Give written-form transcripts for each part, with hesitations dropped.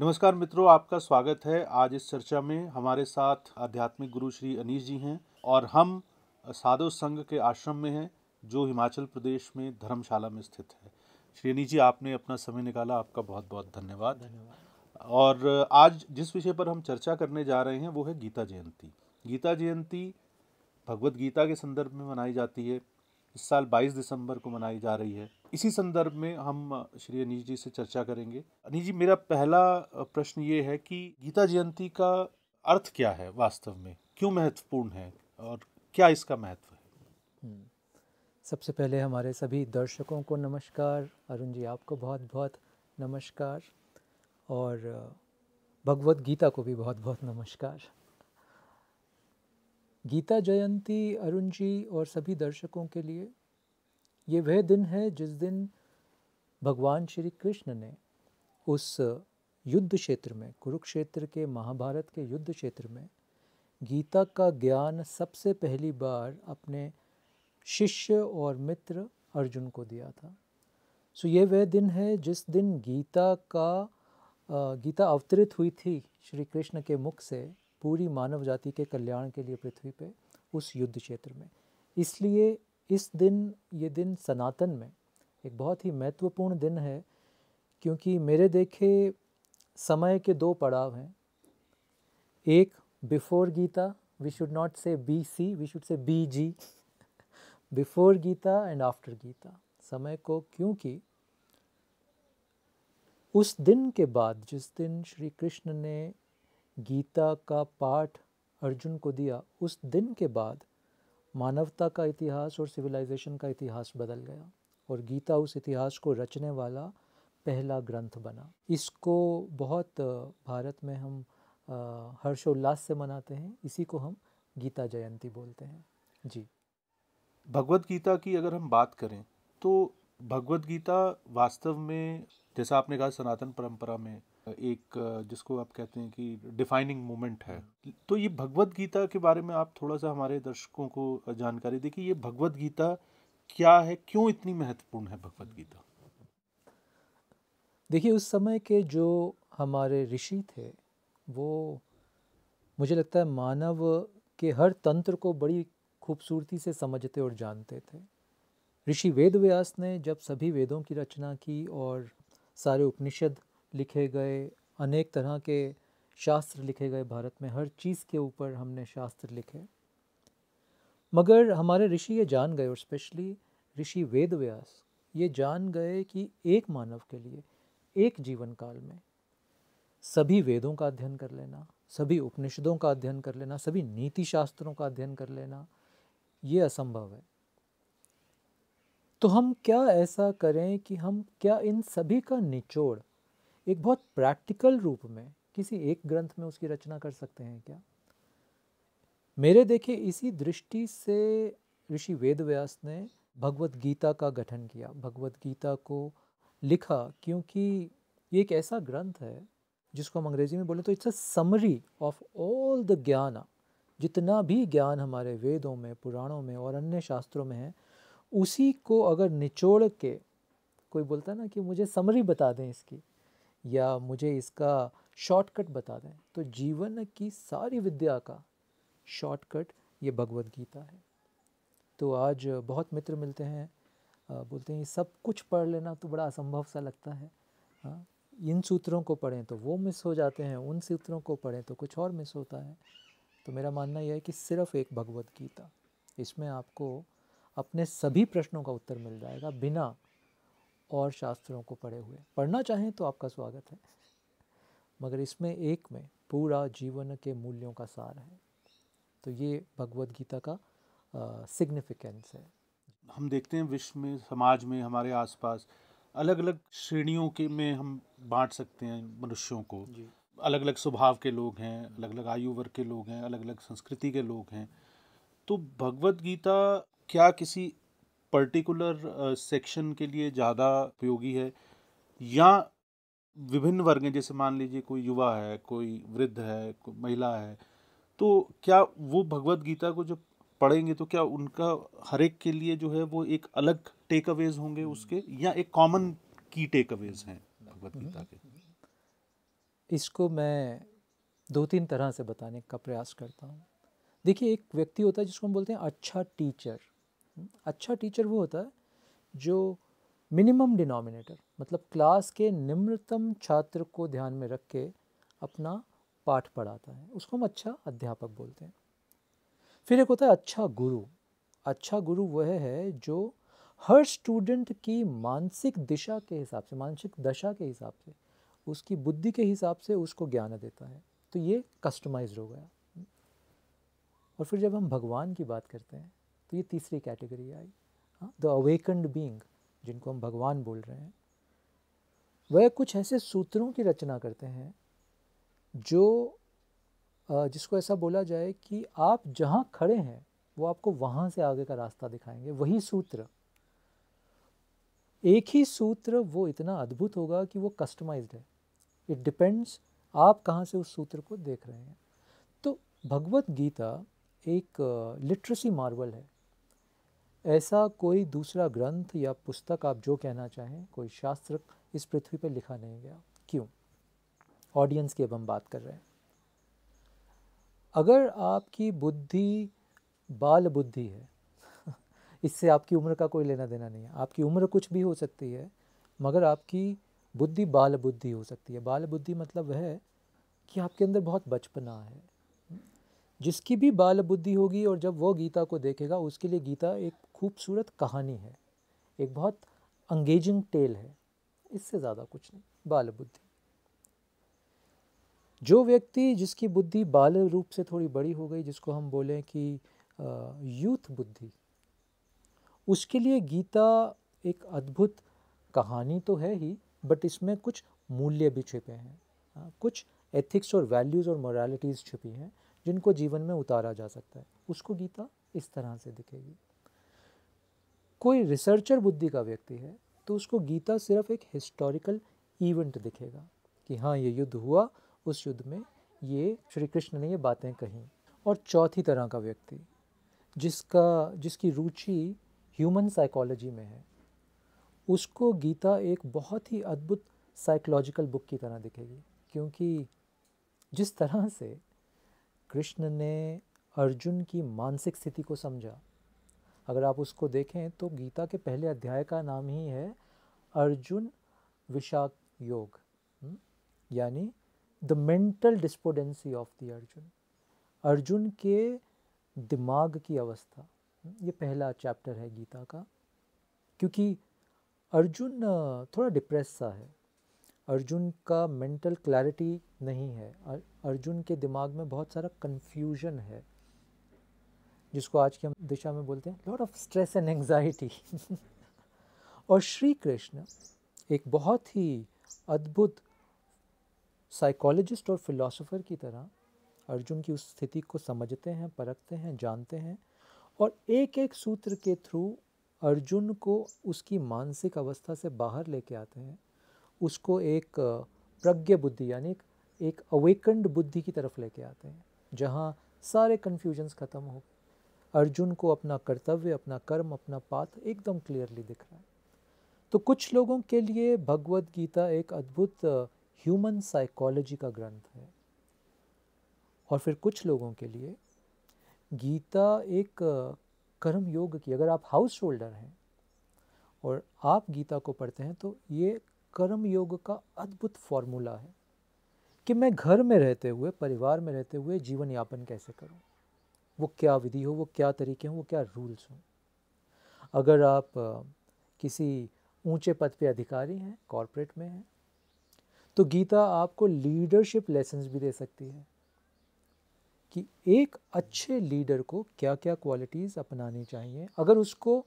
नमस्कार मित्रों, आपका स्वागत है आज इस चर्चा में। हमारे साथ आध्यात्मिक गुरु श्री अनीश जी हैं और हम साधु संघ के आश्रम में हैं जो हिमाचल प्रदेश में धर्मशाला में स्थित है। श्री अनीश जी, आपने अपना समय निकाला, आपका बहुत बहुत धन्यवाद। और आज जिस विषय पर हम चर्चा करने जा रहे हैं वो है गीता जयंती। गीता जयंती भगवद गीता के संदर्भ में मनाई जाती है। इस साल 22 दिसंबर को मनाई जा रही है। इसी संदर्भ में हम श्री अनीश जी से चर्चा करेंगे। अनीश जी, मेरा पहला प्रश्न ये है कि गीता जयंती का अर्थ क्या है, वास्तव में क्यों महत्वपूर्ण है और क्या इसका महत्व है? सबसे पहले हमारे सभी दर्शकों को नमस्कार। अरुण जी, आपको बहुत बहुत नमस्कार और भगवद गीता को भी बहुत बहुत नमस्कार। गीता जयंती अरुण जी और सभी दर्शकों के लिए ये वह दिन है जिस दिन भगवान श्री कृष्ण ने उस युद्ध क्षेत्र में, कुरुक्षेत्र के महाभारत के युद्ध क्षेत्र में गीता का ज्ञान सबसे पहली बार अपने शिष्य और मित्र अर्जुन को दिया था। सो ये वह दिन है जिस दिन गीता अवतरित हुई थी श्री कृष्ण के मुख से पूरी मानव जाति के कल्याण के लिए पृथ्वी पे, उस युद्ध क्षेत्र में। इसलिए इस दिन, ये दिन सनातन में एक बहुत ही महत्वपूर्ण दिन है, क्योंकि मेरे देखे समय के दो पड़ाव हैं। एक before Gita, we should not say B C, we should say B G, before Gita and after Gita. समय को, क्योंकि उस दिन के बाद जिस दिन श्री कृष्ण ने गीता का पाठ अर्जुन को दिया, उस दिन के बाद मानवता का इतिहास और सिविलाइजेशन का इतिहास बदल गया और गीता उस इतिहास को रचने वाला पहला ग्रंथ बना। इसको बहुत भारत में हम हर्षोल्लास से मनाते हैं, इसी को हम गीता जयंती बोलते हैं। जी, भगवद गीता की अगर हम बात करें तो भगवद गीता वास्तव में, जैसा आपने कहा, सनातन परंपरा में एक, जिसको आप कहते हैं कि डिफाइनिंग मोमेंट है। तो ये भगवद गीता के बारे में आप थोड़ा सा हमारे दर्शकों को जानकारी दें कि ये भगवद गीता क्या है, क्यों इतनी महत्वपूर्ण है भगवद गीता। देखिए, उस समय के जो हमारे ऋषि थे वो, मुझे लगता है, मानव के हर तंत्र को बड़ी खूबसूरती से समझते और जानते थे। ऋषि वेदव्यास ने जब सभी वेदों की रचना की और सारे उपनिषद लिखे गए, अनेक तरह के शास्त्र लिखे गए, भारत में हर चीज़ के ऊपर हमने शास्त्र लिखे, मगर हमारे ऋषि ये जान गए, और स्पेशली ऋषि वेदव्यास ये जान गए कि एक मानव के लिए एक जीवन काल में सभी वेदों का अध्ययन कर लेना, सभी उपनिषदों का अध्ययन कर लेना, सभी नीति शास्त्रों का अध्ययन कर लेना, ये असंभव है। तो हम क्या ऐसा करें कि हम क्या इन सभी का निचोड़ एक बहुत प्रैक्टिकल रूप में किसी एक ग्रंथ में उसकी रचना कर सकते हैं क्या? मेरे देखे इसी दृष्टि से ऋषि वेदव्यास ने भगवद गीता का गठन किया, भगवद गीता को लिखा, क्योंकि ये एक ऐसा ग्रंथ है जिसको हम अंग्रेजी में बोले तो it's a summary of all the gyan. जितना भी ज्ञान हमारे वेदों में, पुराणों में और अन्य शास्त्रों में है, उसी को अगर निचोड़ के, कोई बोलता है ना कि मुझे समरी बता दें इसकी, या मुझे इसका शॉर्टकट बता दें, तो जीवन की सारी विद्या का शॉर्टकट ये भगवद गीता है। तो आज बहुत मित्र मिलते हैं, बोलते हैं सब कुछ पढ़ लेना तो बड़ा असंभव सा लगता है, हाँ, इन सूत्रों को पढ़ें तो वो मिस हो जाते हैं, उन सूत्रों को पढ़ें तो कुछ और मिस होता है। तो मेरा मानना यह है कि सिर्फ एक भगवद गीता, इसमें आपको अपने सभी प्रश्नों का उत्तर मिल जाएगा बिना और शास्त्रों को पढ़े हुए। पढ़ना चाहें तो आपका स्वागत है, मगर इसमें एक में पूरा जीवन के मूल्यों का सार है। तो ये भगवद गीता का सिग्निफिकेंस है। हम देखते हैं विश्व में, समाज में, हमारे आसपास अलग अलग श्रेणियों के में हम बांट सकते हैं मनुष्यों को। अलग अलग स्वभाव के लोग हैं, अलग अलग आयु वर्ग के लोग हैं, अलग अलग संस्कृति के लोग हैं। तो भगवद गीता क्या किसी पर्टिकुलर सेक्शन के लिए ज़्यादा उपयोगी है, या विभिन्न वर्ग, जैसे मान लीजिए कोई युवा है, कोई वृद्ध है, कोई महिला है, तो क्या वो भगवद गीता को जो पढ़ेंगे तो क्या उनका हर एक के लिए जो है वो एक अलग टेक अवेज होंगे उसके, या एक कॉमन की टेक अवेज हैं भगवद गीता के? इसको मैं 2-3 तरह से बताने का प्रयास करता हूँ। देखिए, एक व्यक्ति होता है जिसको हम बोलते हैं अच्छा टीचर। अच्छा टीचर वो होता है जो मिनिमम डिनोमिनेटर, मतलब क्लास के निम्नतम छात्र को ध्यान में रख के अपना पाठ पढ़ाता है, उसको हम अच्छा अध्यापक बोलते हैं। फिर एक होता है अच्छा गुरु। अच्छा गुरु वह है जो हर स्टूडेंट की मानसिक दिशा के हिसाब से, मानसिक दशा के हिसाब से, उसकी बुद्धि के हिसाब से उसको ज्ञान देता है। तो ये कस्टमाइज्ड हो गया। और फिर जब हम भगवान की बात करते हैं तो ये तीसरी कैटेगरी आई, द अवेकन्ड बीइंग, जिनको हम भगवान बोल रहे हैं। वह कुछ ऐसे सूत्रों की रचना करते हैं जो जिसको ऐसा बोला जाए कि आप जहाँ खड़े हैं वो आपको वहाँ से आगे का रास्ता दिखाएंगे। वही सूत्र, एक ही सूत्र, वो इतना अद्भुत होगा कि वो कस्टमाइज्ड है। इट डिपेंड्स आप कहाँ से उस सूत्र को देख रहे हैं। तो भगवद गीता एक लिटरेसी मार्वल है। ऐसा कोई दूसरा ग्रंथ या पुस्तक, आप जो कहना चाहें, कोई शास्त्र इस पृथ्वी पर लिखा नहीं गया। क्यों? ऑडियंस की अब हम बात कर रहे हैं। अगर आपकी बुद्धि बाल बुद्धि है, इससे आपकी उम्र का कोई लेना देना नहीं है। आपकी उम्र कुछ भी हो सकती है, मगर आपकी बुद्धि बाल बुद्धि हो सकती है। बाल बुद्धि मतलब वह है कि आपके अंदर बहुत बचपना है। जिसकी भी बाल बुद्धि होगी और जब वो गीता को देखेगा, उसके लिए गीता एक खूबसूरत कहानी है, एक बहुत एंगेजिंग टेल है। इससे ज़्यादा कुछ नहीं, बाल बुद्धि। जो व्यक्ति, जिसकी बुद्धि बाल रूप से थोड़ी बड़ी हो गई, जिसको हम बोलें कि यूथ बुद्धि, उसके लिए गीता एक अद्भुत कहानी तो है ही, बट इसमें कुछ मूल्य भी छिपे हैं, कुछ एथिक्स और वैल्यूज़ और मोरालिटीज़ छिपी हैं जिनको जीवन में उतारा जा सकता है। उसको गीता इस तरह से दिखेगी। कोई रिसर्चर बुद्धि का व्यक्ति है तो उसको गीता सिर्फ एक हिस्टोरिकल इवेंट दिखेगा कि हाँ, ये युद्ध हुआ, उस युद्ध में ये श्री कृष्ण ने ये बातें कहीं। और चौथी तरह का व्यक्ति, जिसकी रुचि ह्यूमन साइकोलॉजी में है, उसको गीता एक बहुत ही अद्भुत साइकोलॉजिकल बुक की तरह दिखेगी। क्योंकि जिस तरह से कृष्ण ने अर्जुन की मानसिक स्थिति को समझा, अगर आप उसको देखें तो गीता के पहले अध्याय का नाम ही है अर्जुन विषाद योग, यानी the mental despondency of the Arjun, Arjun के दिमाग की अवस्था। ये पहला चैप्टर है गीता का। क्योंकि अर्जुन थोड़ा डिप्रेस सा है, अर्जुन का मेंटल क्लैरिटी नहीं है, अर्जुन के दिमाग में बहुत सारा कन्फ्यूजन है, जिसको आज की हम दिशा में बोलते हैं lot of stress and anxiety. और श्री कृष्ण एक बहुत ही अद्भुत साइकोलॉजिस्ट और फिलोसोफर की तरह अर्जुन की उस स्थिति को समझते हैं, परखते हैं, जानते हैं, और एक एक सूत्र के थ्रू अर्जुन को उसकी मानसिक अवस्था से बाहर लेके आते हैं, उसको एक प्रज्ञ बुद्धि यानी एक अवेकन्ड बुद्धि की तरफ लेके आते हैं, जहाँ सारे कन्फ्यूजन्स ख़त्म हो गए। अर्जुन को अपना कर्तव्य, अपना कर्म, अपना पाथ एकदम क्लियरली दिख रहा है। तो कुछ लोगों के लिए भगवद गीता एक अद्भुत ह्यूमन साइकोलॉजी का ग्रंथ है, और फिर कुछ लोगों के लिए गीता एक कर्म योग की, अगर आप हाउस होल्डर हैं और आप गीता को पढ़ते हैं तो ये कर्म योग का अद्भुत फॉर्मूला है कि मैं घर में रहते हुए, परिवार में रहते हुए जीवन यापन कैसे करूं, वो क्या विधि हो, वो क्या तरीके हों, वो क्या रूल्स हों। अगर आप किसी ऊंचे पद पे अधिकारी हैं, कॉर्पोरेट में हैं, तो गीता आपको लीडरशिप लेसन्स भी दे सकती है कि एक अच्छे लीडर को क्या क्या क्वालिटीज़ अपनानी चाहिए अगर उसको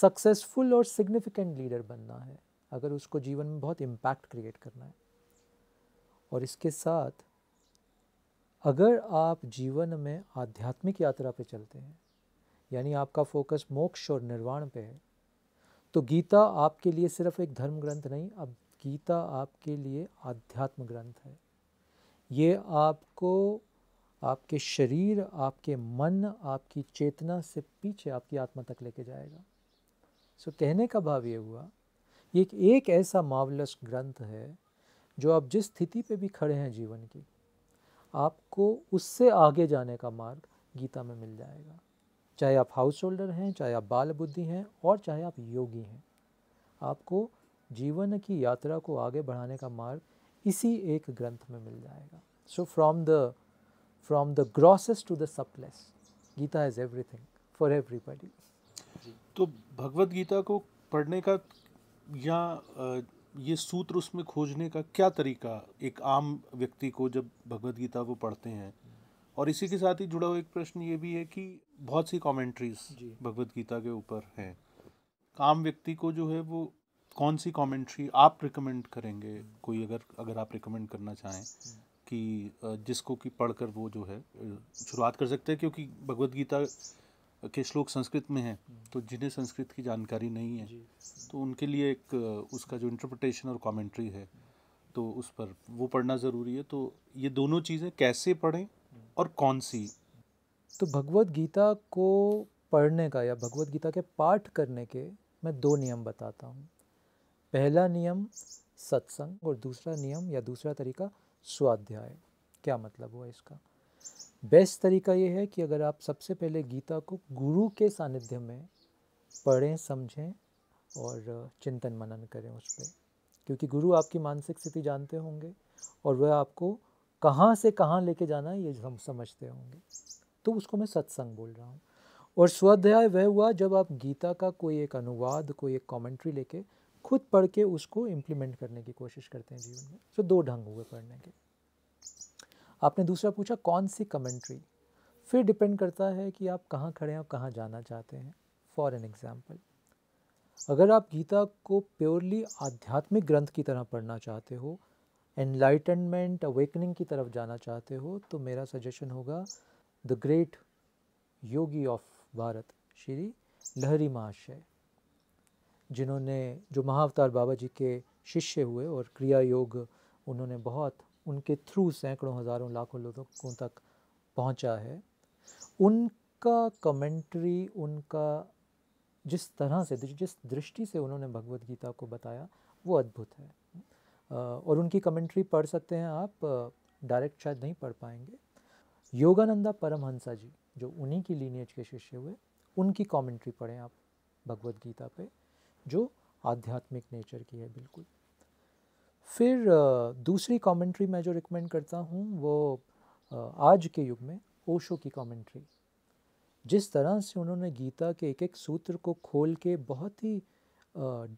सक्सेसफुल और सिग्निफिकेंट लीडर बनना है, अगर उसको जीवन में बहुत इम्पैक्ट क्रिएट करना है। और इसके साथ अगर आप जीवन में आध्यात्मिक यात्रा पे चलते हैं, यानी आपका फोकस मोक्ष और निर्वाण पे है, तो गीता आपके लिए सिर्फ एक धर्म ग्रंथ नहीं, अब गीता आपके लिए आध्यात्म ग्रंथ है। ये आपको आपके शरीर, आपके मन, आपकी चेतना से पीछे आपकी आत्मा तक लेके जाएगा। कहने का भाव ये हुआ, ये एक ऐसा मार्वलस ग्रंथ है जो आप जिस स्थिति पे भी खड़े हैं जीवन की, आपको उससे आगे जाने का मार्ग गीता में मिल जाएगा। चाहे आप हाउस होल्डर हैं, चाहे आप बाल बुद्धि हैं, और चाहे आप योगी हैं, आपको जीवन की यात्रा को आगे बढ़ाने का मार्ग इसी एक ग्रंथ में मिल जाएगा। So from the grossest to the subtlest, Gita has everything for everybody. तो भगवद गीता को पढ़ने का या ये सूत्र उसमें खोजने का क्या तरीका एक आम व्यक्ति को जब भगवद गीता वो पढ़ते हैं? और इसी के साथ ही जुड़ा हुआ एक प्रश्न ये भी है कि बहुत सी कमेंट्रीज भगवद गीता के ऊपर हैं, आम व्यक्ति को जो है वो कौन सी कमेंट्री आप रिकमेंड करेंगे? कोई अगर आप रिकमेंड करना चाहें कि जिसको कि पढ़कर वो जो है शुरुआत कर सकते हैं, क्योंकि भगवद गीता के श्लोक संस्कृत में हैं, तो जिन्हें संस्कृत की जानकारी नहीं है तो उनके लिए एक उसका जो इंटरप्रिटेशन और कमेंट्री है तो उस पर वो पढ़ना ज़रूरी है। तो ये दोनों चीज़ें कैसे पढ़ें और कौन सी? तो भगवद गीता को पढ़ने का या भगवद गीता के पाठ करने के मैं दो नियम बताता हूँ। पहला नियम सत्संग और दूसरा नियम या दूसरा तरीका स्वाध्याय। क्या मतलब हुआ इसका? बेस्ट तरीका ये है कि अगर आप सबसे पहले गीता को गुरु के सानिध्य में पढ़ें, समझें और चिंतन मनन करें उस पर, क्योंकि गुरु आपकी मानसिक स्थिति जानते होंगे और वह आपको कहाँ से कहाँ लेके जाना है ये हम समझते होंगे। तो उसको मैं सत्संग बोल रहा हूँ। और स्वाध्याय वह हुआ जब आप गीता का कोई एक अनुवाद, कोई एक कमेंट्री लेके खुद पढ़ के उसको इम्प्लीमेंट करने की कोशिश करते हैं जीवन में। तो दो ढंग हुए पढ़ने के। आपने दूसरा पूछा कौन सी कमेंट्री, फिर डिपेंड करता है कि आप कहाँ खड़े हैं और कहाँ जाना चाहते हैं। फॉर एन एग्जाम्पल, अगर आप गीता को प्योरली आध्यात्मिक ग्रंथ की तरह पढ़ना चाहते हो, एनलाइटनमेंट अवेकनिंग की तरफ जाना चाहते हो, तो मेरा सजेशन होगा the great yogi of Bharat Shri Lahiri Mahasaya, जिन्होंने जो महाअवतार बाबा जी के शिष्य हुए और क्रिया योग उन्होंने बहुत उनके थ्रू सैकड़ों हज़ारों लाखों लोगों तक पहुंचा है। उनका कमेंट्री, उनका जिस तरह से, जिस दृष्टि से उन्होंने भगवद गीता को बताया वो अद्भुत है। और उनकी कमेंट्री पढ़ सकते हैं आप, डायरेक्ट शायद नहीं पढ़ पाएंगे। योगानंदा परमहंसा जी जो उन्हीं की लीनियज के शिष्य हुए, उनकी कमेंट्री पढ़ें आप भगवद गीता पे, जो आध्यात्मिक नेचर की है बिल्कुल। फिर दूसरी कमेंट्री मैं जो रिकमेंड करता हूँ वो आज के युग में ओशो की कमेंट्री, जिस तरह से उन्होंने गीता के एक एक सूत्र को खोल के बहुत ही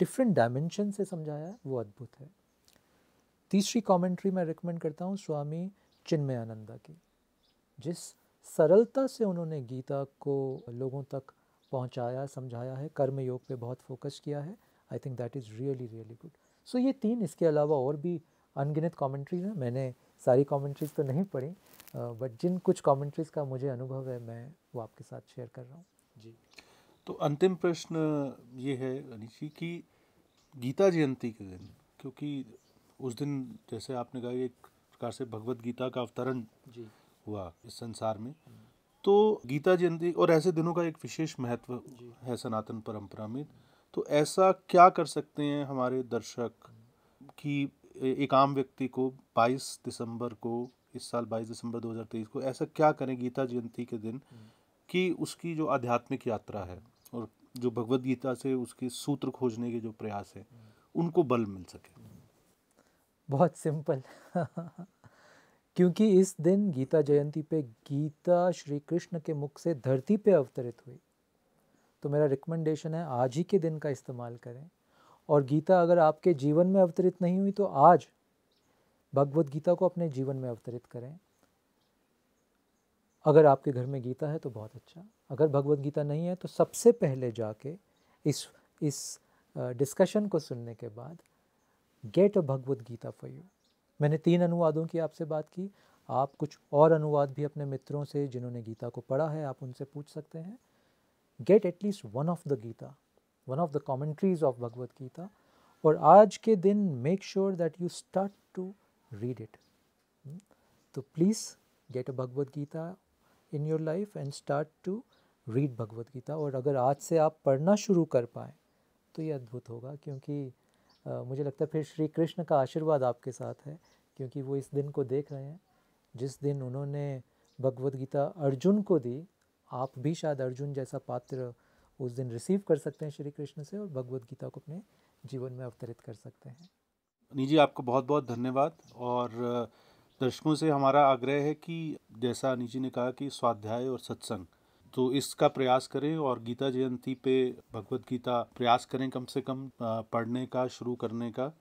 डिफरेंट डायमेंशन से समझाया है, वो अद्भुत है। तीसरी कमेंट्री मैं रिकमेंड करता हूँ स्वामी चिन्मयानंदा की, जिस सरलता से उन्होंने गीता को लोगों तक पहुँचाया, समझाया है, कर्म योग पे बहुत फोकस किया है। I think that is really really good. So ये तीन, इसके अलावा और भी अनगिनत कमेंट्रीज हैं। मैंने सारी कमेंट्रीज तो नहीं पढ़ी, बट जिन कुछ कमेंट्रीज का मुझे अनुभव है मैं वो आपके साथ शेयर कर रहा हूँ जी। तो अंतिम प्रश्न ये है अनीश जी की गीता जयंती के दिन, क्योंकि उस दिन जैसे आपने कहा एक प्रकार से भगवद गीता का अवतरण हुआ इस संसार में, तो गीता जयंती और ऐसे दिनों का एक विशेष महत्व है सनातन परंपरा में। तो ऐसा क्या कर सकते हैं हमारे दर्शक कि एक आम व्यक्ति को 22 दिसंबर को, इस साल 22 दिसंबर 2023 को ऐसा क्या करें गीता जयंती के दिन कि उसकी जो आध्यात्मिक यात्रा है और जो भगवद गीता से उसके सूत्र खोजने के जो प्रयास है उनको बल मिल सके? बहुत सिंपल क्योंकि इस दिन गीता जयंती पे गीता श्री कृष्ण के मुख से धरती पे अवतरित हुई, तो मेरा रिकमेंडेशन है आज ही के दिन का इस्तेमाल करें। और गीता अगर आपके जीवन में अवतरित नहीं हुई तो आज भगवद गीता को अपने जीवन में अवतरित करें। अगर आपके घर में गीता है तो बहुत अच्छा, अगर भगवद गीता नहीं है तो सबसे पहले जाके इस डिस्कशन को सुनने के बाद get a Bhagavad Gita for you. मैंने 3 अनुवादों की आपसे बात की, आप कुछ और अनुवाद भी अपने मित्रों से जिन्होंने गीता को पढ़ा है आप उनसे पूछ सकते हैं। Get at least one of the Gita, one of the commentaries of Bhagavad Gita, और आज के दिन make sure that you start to read it. तो please get a Bhagavad Gita in your life and start to read Bhagavad Gita. और अगर आज से आप पढ़ना शुरू कर पाएँ तो ये अद्भुत होगा, क्योंकि मुझे लगता है फिर श्री कृष्ण का आशीर्वाद आपके साथ है, क्योंकि वो इस दिन को देख रहे हैं जिस दिन उन्होंने भगवद गीता अर्जुन को दी। आप भी शायद अर्जुन जैसा पात्र उस दिन रिसीव कर सकते हैं श्री कृष्ण से और भगवद गीता को अपने जीवन में अवतरित कर सकते हैं। नीजी आपको बहुत बहुत धन्यवाद। और दर्शकों से हमारा आग्रह है कि जैसा नीजी ने कहा कि स्वाध्याय और सत्संग, तो इसका प्रयास करें और गीता जयंती पे भगवद गीता प्रयास करें कम से कम पढ़ने का, शुरू करने का।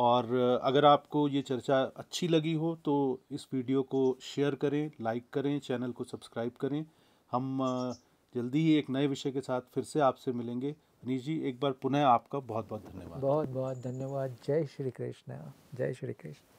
और अगर आपको ये चर्चा अच्छी लगी हो तो इस वीडियो को शेयर करें, लाइक करें, चैनल को सब्सक्राइब करें। हम जल्दी ही एक नए विषय के साथ फिर से आपसे मिलेंगे। अनीश जी, एक बार पुनः आपका बहुत बहुत धन्यवाद। बहुत बहुत धन्यवाद। जय श्री कृष्ण। जय श्री कृष्ण।